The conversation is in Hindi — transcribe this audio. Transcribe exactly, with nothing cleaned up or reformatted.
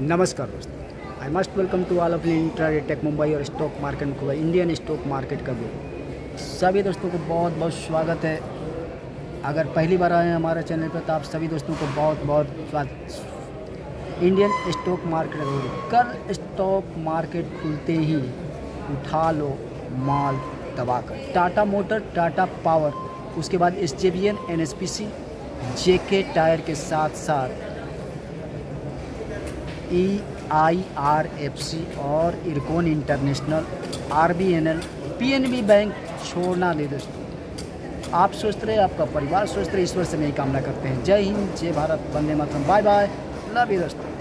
नमस्कार दोस्तों, I must welcome to all अपने इंट्राडे टेक मुंबई और स्टॉक मार्केट में खुला इंडियन स्टॉक मार्केट का वीडियो। सभी दोस्तों को बहुत बहुत स्वागत है। अगर पहली बार आए हैं हमारे चैनल पर तो आप सभी दोस्तों को बहुत बहुत स्वागत। इंडियन स्टॉक मार्केट, कल स्टॉक मार्केट खुलते ही उठा लो माल दबा कर। टाटा मोटर, टाटा पावर, उसके बाद S G B N, N S P C, J K tyre के साथ साथ ई आई आर एफ और IRCON international, R B N L, P N B bank छोड़ना दे दोस्तों। आप सोच रहे, आपका परिवार सोच रहे, ईश्वर से मेरी कामना करते हैं। जय हिंद, जय भारत, वंदे मातरम, बाय बाय, लव यू दोस्तों।